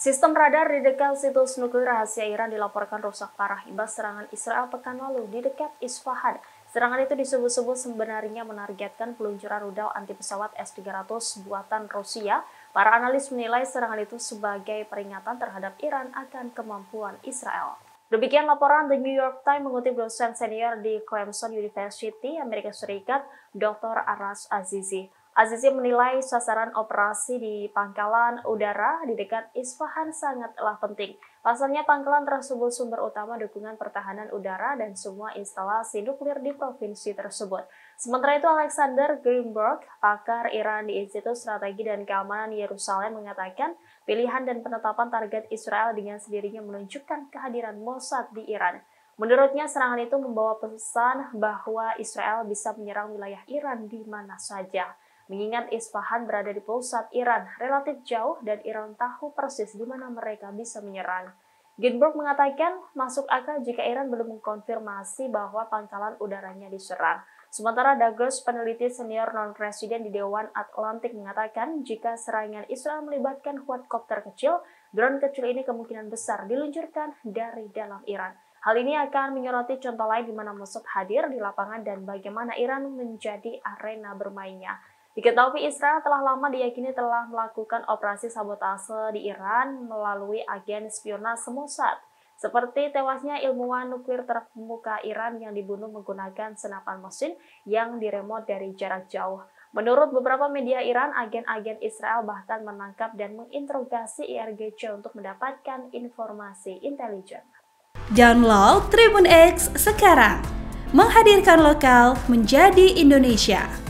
Sistem radar di dekat situs nuklir rahasia Iran dilaporkan rusak parah imbas serangan Israel pekan lalu di dekat Isfahan. Serangan itu disebut-sebut sebenarnya menargetkan peluncuran rudal anti pesawat S-300 buatan Rusia. Para analis menilai serangan itu sebagai peringatan terhadap Iran akan kemampuan Israel. Demikian laporan The New York Times mengutip dosen senior di Clemson University, Amerika Serikat, Dr. Arash Azizi. Azizi menilai sasaran operasi di pangkalan udara di dekat Isfahan sangatlah penting. Pasalnya pangkalan tersebut sumber utama dukungan pertahanan udara dan semua instalasi nuklir di provinsi tersebut. Sementara itu Alexander Grinberg, pakar Iran di Institut Strategi dan Keamanan Yerusalem mengatakan pilihan dan penetapan target Israel dengan sendirinya menunjukkan kehadiran Mossad di Iran. Menurutnya, serangan itu membawa pesan bahwa Israel bisa menyerang wilayah Iran di mana saja. Mengingat Isfahan berada di pusat Iran, relatif jauh dan Iran tahu persis di mana mereka bisa menyerang. Grinberg mengatakan masuk akal jika Iran belum mengkonfirmasi bahwa pangkalan udaranya diserang. Sementara Douglas, peneliti senior non-residen di Dewan Atlantik mengatakan jika serangan Israel melibatkan helikopter kecil, drone kecil ini kemungkinan besar diluncurkan dari dalam Iran. Hal ini akan menyoroti contoh lain di mana Mossad hadir di lapangan dan bagaimana Iran menjadi arena bermainnya. Diketahui Israel telah lama diyakini telah melakukan operasi sabotase di Iran melalui agen spionase Mossad, seperti tewasnya ilmuwan nuklir terkemuka Iran yang dibunuh menggunakan senapan mesin yang diremot dari jarak jauh. Menurut beberapa media Iran, agen-agen Israel bahkan menangkap dan menginterogasi IRGC untuk mendapatkan informasi intelijen. Download Tribun X sekarang, menghadirkan lokal menjadi Indonesia.